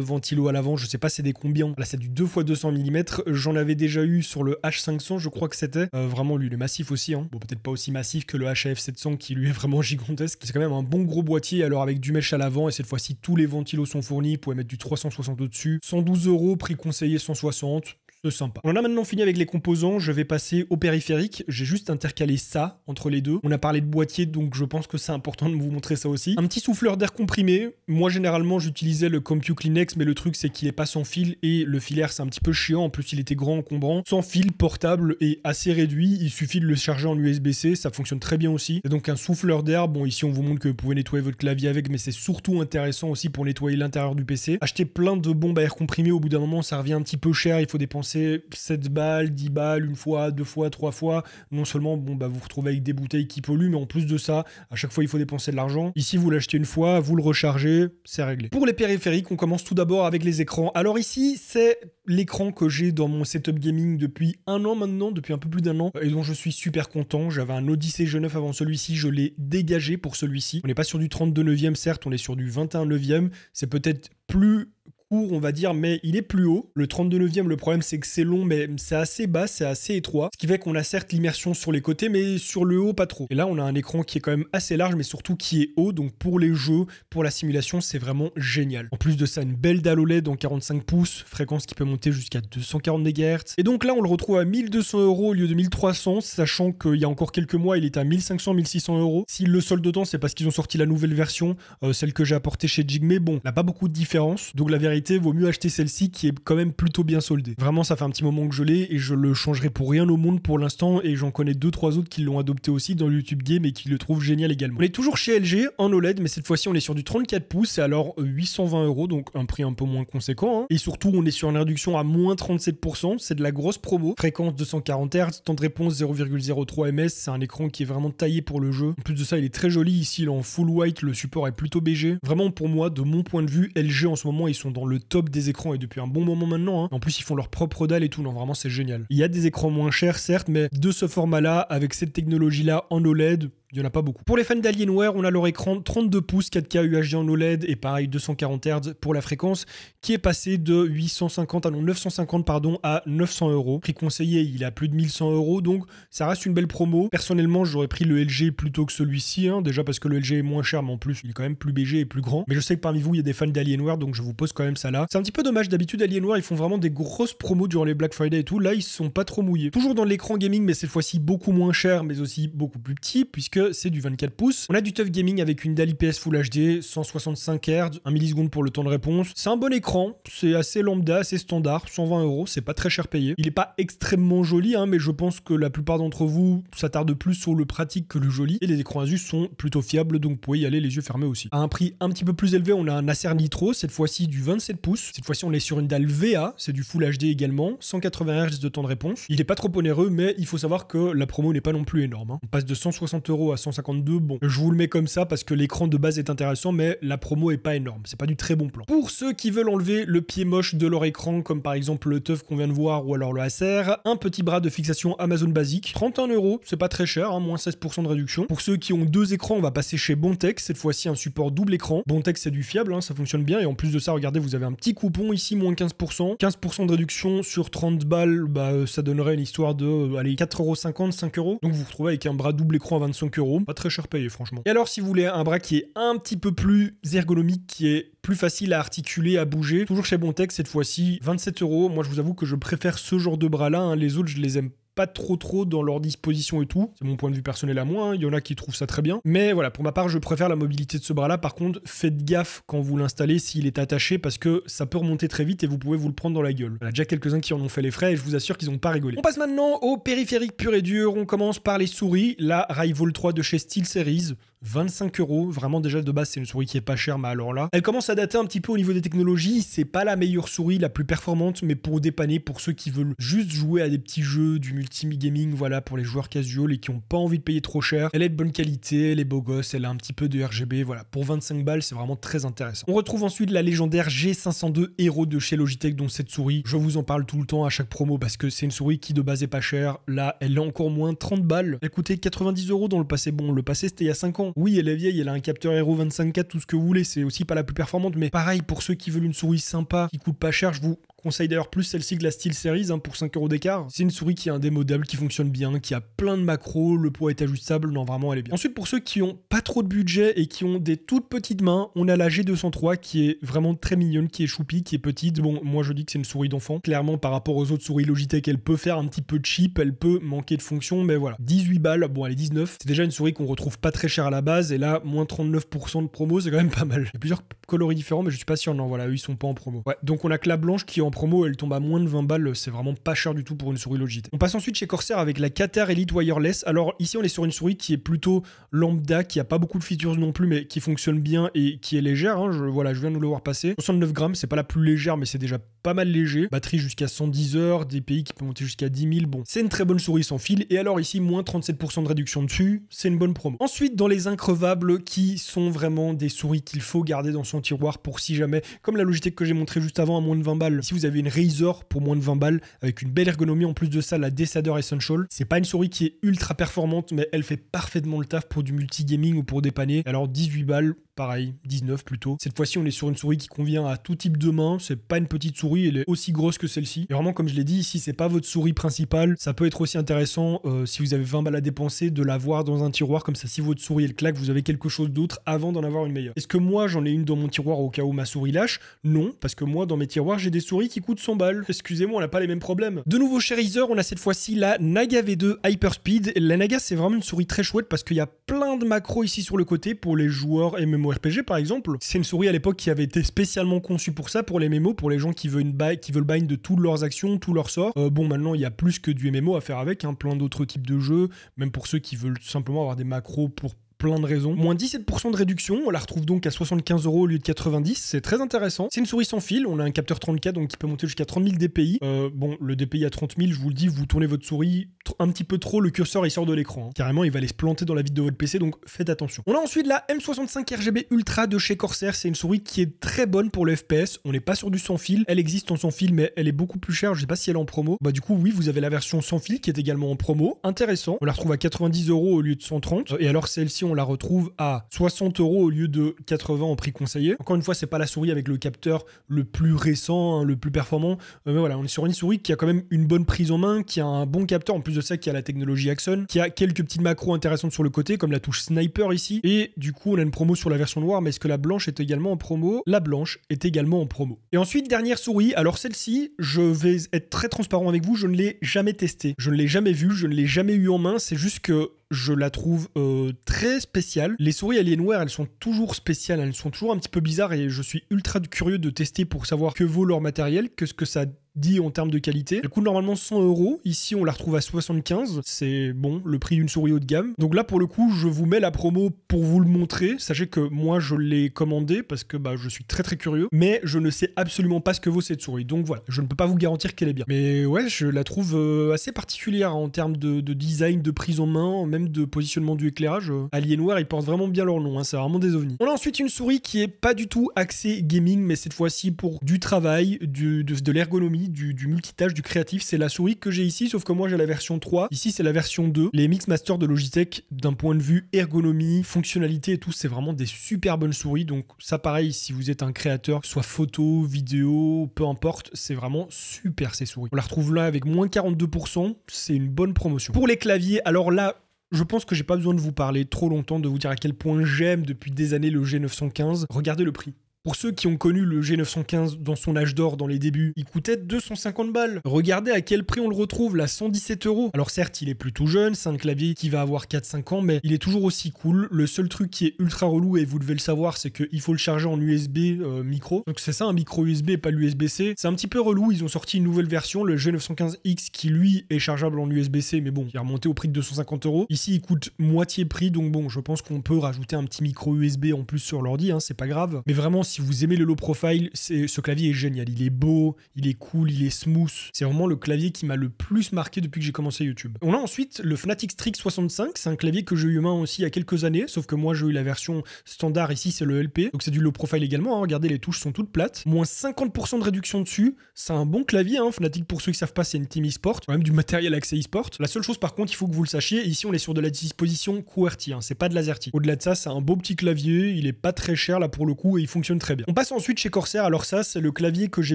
ventilos à l'avant. Je sais pas c'est des combien. Là, c'est du deux fois deux cents millimètres. J'en avais déjà eu sur le H cinq cents, je crois que c'était. Euh, vraiment, lui, il est massif aussi. Hein. Bon, peut-être pas aussi massif que le H A F sept cents qui lui est vraiment gigantesque. C'est quand même un bon gros boîtier, alors avec du mesh à l'avant. Et cette fois-ci, tous les ventilos sont fournis. Vous pouvez mettre du trois cent soixante au-dessus. cent douze euros, prix conseillé cent soixante. C'est sympa. On a maintenant fini avec les composants, je vais passer au périphérique. J'ai juste intercalé ça entre les deux. On a parlé de boîtier, donc je pense que c'est important de vous montrer ça aussi. Un petit souffleur d'air comprimé. Moi, généralement, j'utilisais le Compu Kleenex, mais le truc, c'est qu'il est pas sans fil et le filaire, c'est un petit peu chiant. En plus, il était grand, encombrant. Sans fil, portable et assez réduit. Il suffit de le charger en U S B C, ça fonctionne très bien aussi. C'est donc un souffleur d'air. Bon, ici, on vous montre que vous pouvez nettoyer votre clavier avec, mais c'est surtout intéressant aussi pour nettoyer l'intérieur du P C. Acheter plein de bombes à air comprimé, au bout d'un moment, ça revient un petit peu cher. Il faut dépenser sept balles, dix balles, une fois, deux fois, trois fois. Non seulement, bon, bah, vous vous retrouvez avec des bouteilles qui polluent, mais en plus de ça, à chaque fois, il faut dépenser de l'argent. Ici, vous l'achetez une fois, vous le rechargez, c'est réglé. Pour les périphériques, on commence tout d'abord avec les écrans. Alors ici, c'est l'écran que j'ai dans mon setup gaming depuis un an maintenant, depuis un peu plus d'un an, et dont je suis super content. J'avais un Odyssey G neuf avant celui-ci, je l'ai dégagé pour celui-ci. On n'est pas sur du trente-deux neuvième, certes, on est sur du vingt et un neuvième. C'est peut-être plus court, on va dire, mais il est plus haut. Le trente-deux neuvième, le problème, c'est que c'est long, mais c'est assez bas, c'est assez étroit. Ce qui fait qu'on a certes l'immersion sur les côtés, mais sur le haut, pas trop. Et là, on a un écran qui est quand même assez large, mais surtout qui est haut. Donc pour les jeux, pour la simulation, c'est vraiment génial. En plus de ça, une belle dalle O L E D en quarante-cinq pouces, fréquence qui peut monter jusqu'à deux cent quarante mégahertz. Et donc là, on le retrouve à mille deux cents euros au lieu de mille trois cents, sachant qu'il y a encore quelques mois, il était à mille cinq cents, mille six cents euros. Si le solde d'autant, c'est parce qu'ils ont sorti la nouvelle version, euh, celle que j'ai apportée chez G I G, mais bon, là, pas beaucoup de différence. Donc la vérité, vaut mieux acheter celle-ci qui est quand même plutôt bien soldée. Vraiment, ça fait un petit moment que je l'ai et je le changerai pour rien au monde pour l'instant, et j'en connais deux trois autres qui l'ont adopté aussi dans le YouTube Game et qui le trouvent génial également. On est toujours chez L G en O L E D, mais cette fois-ci on est sur du trente-quatre pouces et alors huit cent vingt euros, donc un prix un peu moins conséquent. Hein. Et surtout, on est sur une réduction à moins trente-sept pour cent, c'est de la grosse promo. Fréquence deux cent quarante hertz, temps de réponse zéro virgule zéro trois millimètres, c'est un écran qui est vraiment taillé pour le jeu. En plus de ça, il est très joli ici, il est en full white, le support est plutôt B G. Vraiment, pour moi, de mon point de vue, L G en ce moment, ils sont dans le top des écrans et depuis un bon moment maintenant. Hein. En plus, ils font leur propre dalle et tout. Non, vraiment, c'est génial. Il y a des écrans moins chers, certes, mais de ce format-là, avec cette technologie-là en O L E D, Il n'y en a pas beaucoup. Pour les fans d'Alienware, on a leur écran trente-deux pouces quatre K U H D en O L E D et pareil deux cent quarante hertz pour la fréquence qui est passée de huit cent cinquante, ah non, neuf cent cinquante pardon, à neuf cents euros. Prix conseillé, il est à plus de mille cent euros, donc ça reste une belle promo. Personnellement, j'aurais pris le L G plutôt que celui-ci, hein, déjà parce que le L G est moins cher, mais en plus, il est quand même plus B G et plus grand. Mais je sais que parmi vous, il y a des fans d'Alienware, donc je vous pose quand même ça là. C'est un petit peu dommage, d'habitude, Alienware, ils font vraiment des grosses promos durant les Black Friday et tout. Là, ils se sont pas trop mouillés. Toujours dans l'écran gaming, mais cette fois-ci beaucoup moins cher, mais aussi beaucoup plus petit, puisque c'est du vingt-quatre pouces. On a du TUF Gaming avec une dalle I P S Full H D, cent soixante-cinq hertz, un milliseconde pour le temps de réponse. C'est un bon écran, c'est assez lambda, assez standard, cent vingt euros, c'est pas très cher payé. Il est pas extrêmement joli, hein, mais je pense que la plupart d'entre vous s'attardent plus sur le pratique que le joli. Et les écrans Asus sont plutôt fiables, donc vous pouvez y aller les yeux fermés aussi. À un prix un petit peu plus élevé, on a un Acer Nitro, cette fois-ci du vingt-sept pouces. Cette fois-ci, on est sur une dalle V A, c'est du Full H D également, cent quatre-vingts hertz de temps de réponse. Il est pas trop onéreux, mais il faut savoir que la promo n'est pas non plus énorme, hein. On passe de cent soixante euros à cent cinquante-deux, bon, je vous le mets comme ça parce que l'écran de base est intéressant, mais la promo est pas énorme, c'est pas du très bon plan. Pour ceux qui veulent enlever le pied moche de leur écran, comme par exemple le TUF qu'on vient de voir ou alors le Acer, un petit bras de fixation Amazon basique, trente et un euros, c'est pas très cher, hein, moins seize pour cent de réduction. Pour ceux qui ont deux écrans, on va passer chez Bontec, cette fois-ci un support double écran. Bontec, c'est du fiable, hein, ça fonctionne bien, et en plus de ça, regardez, vous avez un petit coupon ici, moins quinze pour cent, quinze pour cent de réduction sur trente balles, bah euh, ça donnerait une histoire de, euh, allez, quatre euros cinquante, cinq euros, donc vous vous retrouvez avec un bras double écran à vingt-cinq euros, pas très cher payé franchement. Et alors si vous voulez un bras qui est un petit peu plus ergonomique, qui est plus facile à articuler, à bouger, toujours chez Bontec, cette fois-ci vingt-sept euros. Moi je vous avoue que je préfère ce genre de bras là, hein. Les autres je les aime pas trop trop dans leur disposition et tout, c'est mon point de vue personnel à moi, hein. Il y en a qui trouvent ça très bien, mais voilà, pour ma part je préfère la mobilité de ce bras là. Par contre faites gaffe quand vous l'installez s'il est attaché, parce que ça peut remonter très vite et vous pouvez vous le prendre dans la gueule. Il y en a déjà quelques-uns qui en ont fait les frais et je vous assure qu'ils n'ont pas rigolé. On passe maintenant aux périphériques pur et dur. On commence par les souris, la Rival trois de chez SteelSeries, vingt-cinq euros, vraiment déjà de base c'est une souris qui est pas chère, mais alors là, elle commence à dater un petit peu au niveau des technologies, c'est pas la meilleure souris la plus performante, mais pour dépanner, pour ceux qui veulent juste jouer à des petits jeux, du multi-gaming, voilà, pour les joueurs casual et qui ont pas envie de payer trop cher, elle est de bonne qualité, elle est beau gosse, elle a un petit peu de R G B, voilà, pour vingt-cinq balles c'est vraiment très intéressant. On retrouve ensuite la légendaire G cinq cent deux Aero de chez Logitech, dont cette souris, je vous en parle tout le temps à chaque promo parce que c'est une souris qui de base est pas chère, là elle est encore moins, trente balles, elle coûtait quatre-vingt-dix euros dans le passé, bon le passé c'était il y a cinq ans. Oui, elle est vieille, elle a un capteur Aero vingt-cinq quatre, tout ce que vous voulez, c'est aussi pas la plus performante, mais pareil, pour ceux qui veulent une souris sympa, qui coûte pas cher, je vous conseille d'ailleurs plus celle-ci que la SteelSeries, hein, pour cinq euros d'écart. C'est une souris qui est indémodable, qui fonctionne bien, qui a plein de macros, le poids est ajustable, non vraiment elle est bien. Ensuite pour ceux qui ont pas trop de budget et qui ont des toutes petites mains, on a la G deux cent trois qui est vraiment très mignonne, qui est choupie, qui est petite. Bon, moi je dis que c'est une souris d'enfant. Clairement par rapport aux autres souris Logitech, elle peut faire un petit peu cheap, elle peut manquer de fonction, mais voilà. dix-huit balles, bon elle est dix-neuf. C'est déjà une souris qu'on retrouve pas très cher à la base, et là, moins trente-neuf pour cent de promo, c'est quand même pas mal. Il y a plusieurs coloris différents, mais je suis pas sûr, non voilà, eux ils sont pas en promo. Ouais, donc on a que la blanche qui est en promo, elle tombe à moins de vingt balles, c'est vraiment pas cher du tout pour une souris Logitech. On passe ensuite chez Corsair avec la Qatar Elite Wireless. Alors ici on est sur une souris qui est plutôt lambda, qui a pas beaucoup de features non plus, mais qui fonctionne bien et qui est légère, hein. Je, voilà, je viens de le voir passer, soixante-neuf grammes, c'est pas la plus légère mais c'est déjà pas mal léger, batterie jusqu'à cent dix heures, D P I qui peut monter jusqu'à dix mille, bon c'est une très bonne souris sans fil. Et alors ici moins trente-sept pour cent de réduction dessus, c'est une bonne promo. Ensuite dans les increvables qui sont vraiment des souris qu'il faut garder dans son tiroir pour si jamais, comme la Logitech que j'ai montré juste avant à moins de vingt balles, si vous Vous avez une Razer pour moins de vingt balles avec une belle ergonomie, en plus de ça la Desader Essential, c'est pas une souris qui est ultra performante mais elle fait parfaitement le taf pour du multi-gaming ou pour dépanner. Alors dix-huit balles, pareil, dix-neuf plutôt. Cette fois-ci on est sur une souris qui convient à tout type de main, c'est pas une petite souris, elle est aussi grosse que celle-ci. Et vraiment comme je l'ai dit, si c'est pas votre souris principale, ça peut être aussi intéressant euh, si vous avez vingt balles à dépenser de l'avoir dans un tiroir, comme ça si votre souris elle claque, vous avez quelque chose d'autre avant d'en avoir une meilleure. Est-ce que moi j'en ai une dans mon tiroir au cas où ma souris lâche? Non, parce que moi dans mes tiroirs j'ai des souris qui coûte cent balles. Excusez-moi, on n'a pas les mêmes problèmes. De nouveau chez Razer, on a cette fois-ci la Naga V deux Hyperspeed. La Naga, c'est vraiment une souris très chouette parce qu'il y a plein de macros ici sur le côté pour les joueurs MMORPG par exemple. C'est une souris à l'époque qui avait été spécialement conçue pour ça, pour les M M O, pour les gens qui veulent, une buy, qui veulent bind de toutes leurs actions, tous leurs sorts. Euh, bon, maintenant, il y a plus que du M M O à faire avec, hein, plein d'autres types de jeux, même pour ceux qui veulent simplement avoir des macros pour plein de raisons. Moins dix-sept pour cent de réduction, on la retrouve donc à soixante-quinze euros au lieu de quatre-vingt-dix, c'est très intéressant. C'est une souris sans fil, on a un capteur trente K donc qui peut monter jusqu'à trente mille D P I. Euh, bon, le D P I à trente mille, je vous le dis, vous tournez votre souris un petit peu trop, le curseur il sort de l'écran. Hein. Carrément, il va aller se planter dans la vitre de votre P C, donc faites attention. On a ensuite la M soixante-cinq R G B Ultra de chez Corsair, c'est une souris qui est très bonne pour le F P S, on n'est pas sur du sans fil, elle existe en sans fil mais elle est beaucoup plus chère, je sais pas si elle est en promo. Bah du coup oui, vous avez la version sans fil qui est également en promo, intéressant, on la retrouve à quatre-vingt-dix euros au lieu de cent trente, et alors celle-ci on la retrouve à soixante euros au lieu de quatre-vingts en prix conseillé. Encore une fois, c'est pas la souris avec le capteur le plus récent, hein, le plus performant, euh, mais voilà, on est sur une souris qui a quand même une bonne prise en main, qui a un bon capteur, en plus de ça qui a la technologie Axon, qui a quelques petites macros intéressantes sur le côté, comme la touche Sniper ici, et du coup on a une promo sur la version noire, mais est-ce que la blanche est également en promo? La blanche est également en promo. Et ensuite, dernière souris, alors celle-ci, je vais être très transparent avec vous, je ne l'ai jamais testée, je ne l'ai jamais vue, je ne l'ai jamais eu en main, c'est juste que je la trouve euh, très spéciale. Les souris Alienware, elles sont toujours spéciales, elles sont toujours un petit peu bizarres et je suis ultra curieux de tester pour savoir que vaut leur matériel, que ce que ça dit en termes de qualité. Elle coûte normalement cent euros, ici on la retrouve à soixante-quinze, c'est bon, le prix d'une souris haut de gamme. Donc là pour le coup, je vous mets la promo pour vous le montrer, sachez que moi je l'ai commandé parce que bah, je suis très très curieux, mais je ne sais absolument pas ce que vaut cette souris, donc voilà, je ne peux pas vous garantir qu'elle est bien. Mais ouais, je la trouve euh, assez particulière hein, en termes de, de design, de prise en main, même de positionnement du éclairage. Alienware, ils portent vraiment bien leur nom, hein, c'est vraiment des ovnis. On a ensuite une souris qui est pas du tout axée gaming, mais cette fois-ci pour du travail, du, de, de l'ergonomie, du, du multitâche, du créatif. C'est la souris que j'ai ici, sauf que moi j'ai la version trois, ici c'est la version deux. Les Mixmaster de Logitech, d'un point de vue ergonomie, fonctionnalité et tout, c'est vraiment des super bonnes souris, donc ça pareil, si vous êtes un créateur, soit photo, vidéo, peu importe, c'est vraiment super ces souris. On la retrouve là avec moins quarante-deux pour cent, c'est une bonne promotion. Pour les claviers, alors là, je pense que j'ai pas besoin de vous parler trop longtemps, de vous dire à quel point j'aime depuis des années le G neuf cent quinze. Regardez le prix. Pour ceux qui ont connu le G neuf cent quinze dans son âge d'or, dans les débuts, il coûtait deux cent cinquante balles. Regardez à quel prix on le retrouve, là, cent dix-sept euros. Alors certes, il est plutôt jeune, c'est un clavier qui va avoir quatre cinq ans, mais il est toujours aussi cool. Le seul truc qui est ultra relou, et vous devez le savoir, c'est qu'il faut le charger en U S B euh, micro. Donc c'est ça, un micro U S B, pas l'U S B C. C'est un petit peu relou, ils ont sorti une nouvelle version, le G neuf cent quinze X, qui lui est chargeable en U S B C, mais bon, qui est remonté au prix de deux cent cinquante euros. Ici, il coûte moitié prix, donc bon, je pense qu'on peut rajouter un petit micro U S B en plus sur l'ordi, hein, c'est pas grave. Mais vraiment, si vous aimez le low profile, ce clavier est génial. Il est beau, il est cool, il est smooth. C'est vraiment le clavier qui m'a le plus marqué depuis que j'ai commencé YouTube. On a ensuite le Fnatic Strix soixante-cinq. C'est un clavier que j'ai eu main aussi il y a quelques années, sauf que moi j'ai eu la version standard. Ici, c'est le L P. Donc c'est du low profile également. Hein. Regardez, les touches sont toutes plates. Moins cinquante pour cent de réduction dessus. C'est un bon clavier. Hein. Fnatic, pour ceux qui ne savent pas, c'est une team e-sport. Même du matériel accès e-sport. La seule chose, par contre, il faut que vous le sachiez. Ici, on est sur de la disposition QWERTY. Hein. C'est pas de l'AZERTY. Au-delà de ça, c'est un beau petit clavier. Il est pas très cher là pour le coup et il fonctionne très bien. On passe ensuite chez Corsair, alors ça c'est le clavier que j'ai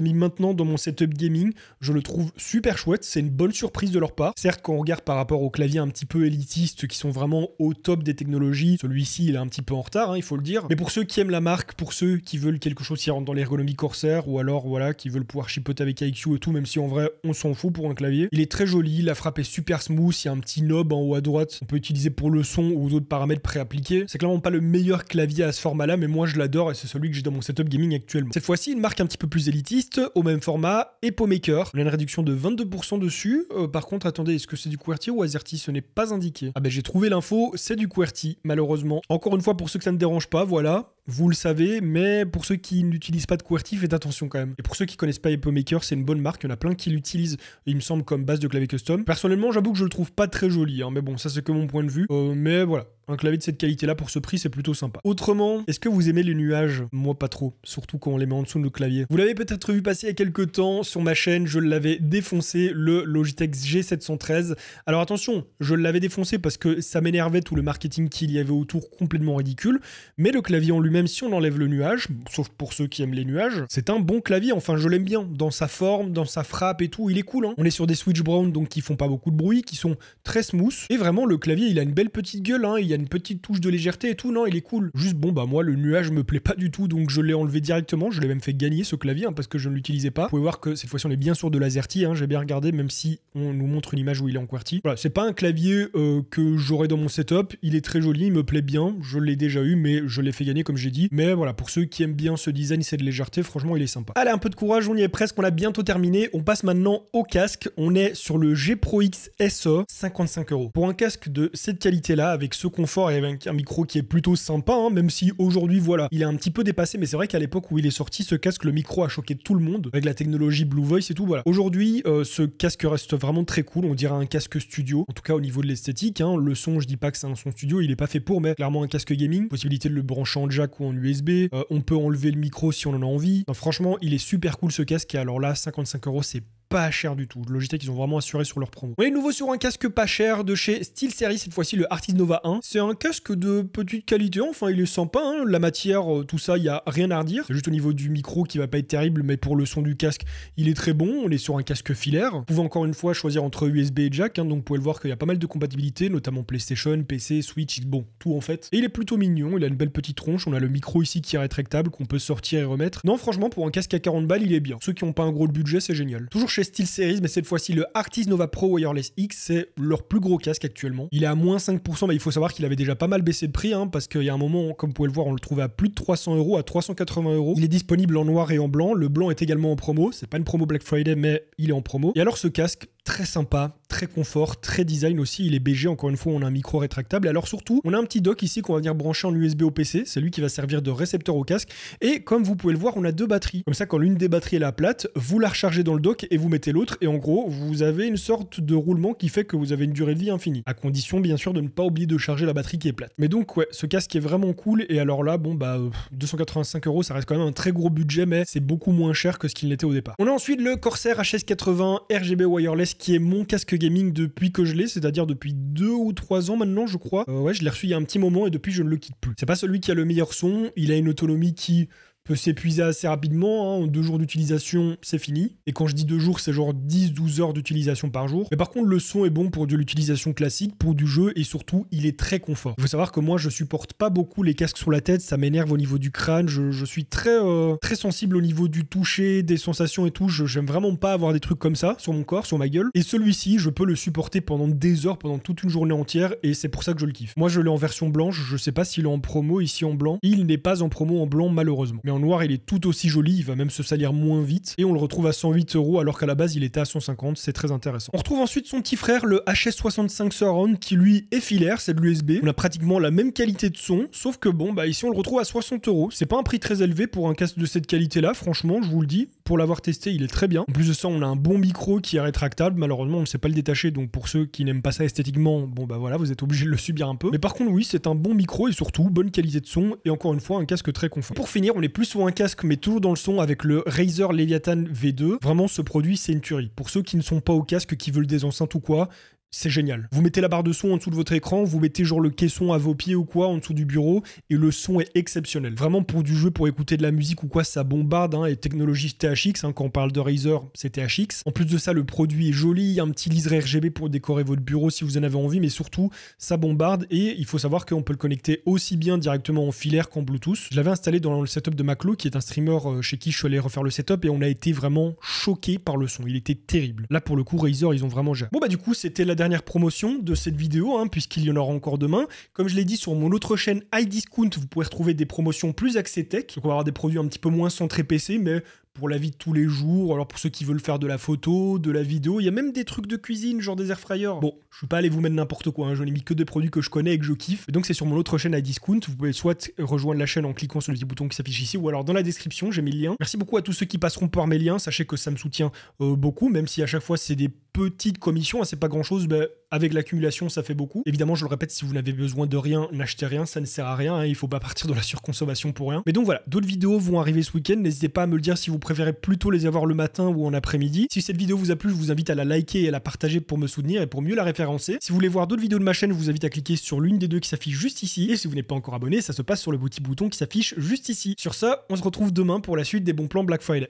mis maintenant dans mon setup gaming, je le trouve super chouette, c'est une bonne surprise de leur part. Certes, quand on regarde par rapport aux claviers un petit peu élitistes qui sont vraiment au top des technologies, celui-ci il est un petit peu en retard, hein, il faut le dire, mais pour ceux qui aiment la marque, pour ceux qui veulent quelque chose qui rentre dans l'ergonomie Corsair, ou alors voilà, qui veulent pouvoir chipoter avec I Q et tout, même si en vrai on s'en fout pour un clavier, il est très joli, la frappe est super smooth, il y a un petit knob en haut à droite, on peut utiliser pour le son ou aux autres paramètres préappliqués. C'est clairement pas le meilleur clavier à ce format là, mais moi je l'adore et c'est celui que j'ai dans mon setup gaming actuellement. Cette fois-ci, une marque un petit peu plus élitiste, au même format, Epomaker. On a une réduction de vingt-deux pour cent dessus. Euh, par contre, attendez, est-ce que c'est du QWERTY ou AZERTY? Ce n'est pas indiqué. Ah ben, j'ai trouvé l'info, c'est du QWERTY, malheureusement. Encore une fois, pour ceux que ça ne dérange pas, voilà, vous le savez, mais pour ceux qui n'utilisent pas de QWERTY, faites attention quand même. Et pour ceux qui connaissent pas Epomaker, c'est une bonne marque, il y en a plein qui l'utilisent, il me semble, comme base de clavier custom. Personnellement, j'avoue que je le trouve pas très joli, hein, mais bon, ça c'est que mon point de vue. Euh, mais voilà, un clavier de cette qualité-là, pour ce prix, c'est plutôt sympa. Autrement, est-ce que vous aimez les nuages? Moi, pas trop, surtout quand on les met en dessous de nos claviers. Vous l'avez peut-être vu passer il y a quelques temps sur ma chaîne, je l'avais défoncé, le Logitech G sept cent treize. Alors attention, je l'avais défoncé parce que ça m'énervait, tout le marketing qu'il y avait autour, complètement ridicule, mais le clavier en lui-même, même si on enlève le nuage, sauf pour ceux qui aiment les nuages, c'est un bon clavier, enfin je l'aime bien, dans sa forme, dans sa frappe et tout, il est cool. Hein. On est sur des Switch Brown donc qui font pas beaucoup de bruit, qui sont très smooth, et vraiment le clavier il a une belle petite gueule, hein. Il y a une petite touche de légèreté et tout, non il est cool. Juste bon bah moi le nuage me plaît pas du tout donc je l'ai enlevé directement, je l'ai même fait gagner ce clavier hein, parce que je ne l'utilisais pas. Vous pouvez voir que cette fois-ci on est bien sûr de l'AZERTY, hein, j'ai bien regardé, même si on nous montre une image où il est en QWERTY. Voilà, c'est pas un clavier euh, que j'aurais dans mon setup, il est très joli, il me plaît bien, je l'ai déjà eu mais je l'ai fait gagner comme j'ai dit. Mais voilà, pour ceux qui aiment bien ce design, cette légèreté, franchement il est sympa. Allez, un peu de courage, on y est presque, on a bientôt terminé, on passe maintenant au casque, on est sur le G Pro X S E, cinquante-cinq euros. Pour un casque de cette qualité là, avec ce confort et avec un micro qui est plutôt sympa, hein, même si aujourd'hui voilà, il est un petit peu dépassé, mais c'est vrai qu'à l'époque où il est sorti, ce casque, le micro a choqué tout le monde, avec la technologie Blue Voice et tout, voilà. Aujourd'hui, euh, ce casque reste vraiment très cool, on dirait un casque studio, en tout cas au niveau de l'esthétique, hein. Le son, je dis pas que c'est un son studio, il est pas fait pour, mais clairement un casque gaming, possibilité de le brancher en jack ou en U S B, euh, on peut enlever le micro si on en a envie. Non, franchement, il est super cool ce casque, et alors là, cinquante-cinq euros, c'est pas cher du tout. Logitech, ils ont vraiment assuré sur leur promo. On est nouveau sur un casque pas cher de chez SteelSeries, cette fois-ci le Artist Nova un. C'est un casque de petite qualité, enfin il est sympa, hein. La matière, tout ça, il n'y a rien à redire. C'est juste au niveau du micro qui va pas être terrible, mais pour le son du casque, il est très bon. On est sur un casque filaire. Vous pouvez encore une fois choisir entre U S B et jack, hein, donc vous pouvez le voir qu'il y a pas mal de compatibilité, notamment PlayStation, P C, Switch, bon, tout en fait. Et il est plutôt mignon, il a une belle petite tronche, on a le micro ici qui est rétractable, qu'on peut sortir et remettre. Non, franchement, pour un casque à quarante balles, il est bien. Ceux qui n'ont pas un gros budget, c'est génial. Toujours chez SteelSeries, mais cette fois-ci le Artist Nova Pro Wireless X, c'est leur plus gros casque actuellement. Il est à moins cinq pour cent, mais il faut savoir qu'il avait déjà pas mal baissé de prix, hein, parce qu'il y a un moment, comme vous pouvez le voir, on le trouvait à plus de trois cents euros, à trois cent quatre-vingts euros. Il est disponible en noir et en blanc. Le blanc est également en promo. C'est pas une promo Black Friday, mais il est en promo. Et alors ce casque, très sympa, très confort, très design aussi. Il est B G, encore une fois, on a un micro rétractable. Et alors surtout, on a un petit dock ici qu'on va venir brancher en U S B au P C. C'est lui qui va servir de récepteur au casque. Et comme vous pouvez le voir, on a deux batteries. Comme ça, quand l'une des batteries est à plate, vous la rechargez dans le dock et vous mettez l'autre. Et en gros, vous avez une sorte de roulement qui fait que vous avez une durée de vie infinie. À condition, bien sûr, de ne pas oublier de charger la batterie qui est plate. Mais donc, ouais, ce casque est vraiment cool. Et alors là, bon, bah, euh, deux cent quatre-vingt-cinq euros, ça reste quand même un très gros budget, mais c'est beaucoup moins cher que ce qu'il n'était au départ. On a ensuite le Corsair H S quatre-vingts R G B Wireless, qui est mon casque gaming depuis que je l'ai, c'est-à-dire depuis deux ou trois ans maintenant, je crois. Euh, ouais, je l'ai reçu il y a un petit moment et depuis, je ne le quitte plus. C'est pas celui qui a le meilleur son, il a une autonomie qui peut s'épuiser assez rapidement, hein. En deux jours d'utilisation, c'est fini. Et quand je dis deux jours, c'est genre dix douze heures d'utilisation par jour. Mais par contre, le son est bon pour de l'utilisation classique, pour du jeu, et surtout, il est très confort. Il faut savoir que moi, je supporte pas beaucoup les casques sur la tête, ça m'énerve au niveau du crâne, je, je suis très, euh, très sensible au niveau du toucher, des sensations et tout, j'aime vraiment pas avoir des trucs comme ça sur mon corps, sur ma gueule. Et celui-ci, je peux le supporter pendant des heures, pendant toute une journée entière, et c'est pour ça que je le kiffe. Moi, je l'ai en version blanche, je sais pas s'il est en promo ici en blanc. Il n'est pas en promo en blanc, malheureusement. Mais en noir, il est tout aussi joli, il va même se salir moins vite, et on le retrouve à cent huit euros alors qu'à la base il était à cent cinquante, c'est très intéressant. On retrouve ensuite son petit frère, le H S soixante-cinq Surround, qui lui est filaire, c'est de l'U S B, on a pratiquement la même qualité de son, sauf que bon, bah ici on le retrouve à soixante euros, c'est pas un prix très élevé pour un casque de cette qualité là, franchement, je vous le dis, pour l'avoir testé, il est très bien. En plus de ça, on a un bon micro qui est rétractable, malheureusement on ne sait pas le détacher, donc pour ceux qui n'aiment pas ça esthétiquement, bon bah voilà, vous êtes obligé de le subir un peu, mais par contre oui, c'est un bon micro et surtout, bonne qualité de son, et encore une fois, un casque très confort. Pour finir, on est plus sur un casque mais toujours dans le son avec le Razer Leviathan V deux. Vraiment, ce produit, c'est une tuerie. Pour ceux qui ne sont pas au casque, qui veulent des enceintes ou quoi, c'est génial. Vous mettez la barre de son en dessous de votre écran, vous mettez genre le caisson à vos pieds ou quoi en dessous du bureau et le son est exceptionnel. Vraiment pour du jeu, pour écouter de la musique ou quoi, ça bombarde, hein, et technologie T H X, hein, quand on parle de Razer, c'est T H X. En plus de ça, le produit est joli, il y a un petit liseré R G B pour décorer votre bureau si vous en avez envie, mais surtout, ça bombarde et il faut savoir qu'on peut le connecter aussi bien directement en filaire qu'en Bluetooth. Je l'avais installé dans le setup de Maclo, qui est un streamer chez qui je suis allé refaire le setup et on a été vraiment choqué par le son. Il était terrible. Là, pour le coup, Razer, ils ont vraiment géré. Bon bah du coup, c'était la dernière promotion de cette vidéo, hein, puisqu'il y en aura encore demain. Comme je l'ai dit, sur mon autre chaîne iDiscount, vous pouvez retrouver des promotions plus axées tech, donc on va avoir des produits un petit peu moins centrés P C, mais pour la vie de tous les jours, alors pour ceux qui veulent faire de la photo, de la vidéo, il y a même des trucs de cuisine, genre des air fryers. Bon, je suis pas allé vous mettre n'importe quoi, hein, je n'ai mis que des produits que je connais et que je kiffe. Et donc c'est sur mon autre chaîne iDiscount, vous pouvez soit rejoindre la chaîne en cliquant sur le petit bouton qui s'affiche ici, ou alors dans la description, j'ai mis le lien. Merci beaucoup à tous ceux qui passeront par mes liens, sachez que ça me soutient euh, beaucoup, même si à chaque fois c'est des petites commissions, hein, c'est pas grand chose, mais avec l'accumulation, ça fait beaucoup. Évidemment, je le répète, si vous n'avez besoin de rien, n'achetez rien, ça ne sert à rien, hein, il faut pas partir de la surconsommation pour rien. Mais donc voilà, d'autres vidéos vont arriver ce week-end, n'hésitez pas à me le dire si vous préférez plutôt les avoir le matin ou en après-midi. Si cette vidéo vous a plu, je vous invite à la liker et à la partager pour me soutenir et pour mieux la référencer. Si vous voulez voir d'autres vidéos de ma chaîne, je vous invite à cliquer sur l'une des deux qui s'affiche juste ici. Et si vous n'êtes pas encore abonné, ça se passe sur le petit bouton qui s'affiche juste ici. Sur ça, on se retrouve demain pour la suite des bons plans Black Friday.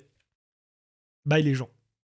Bye les gens.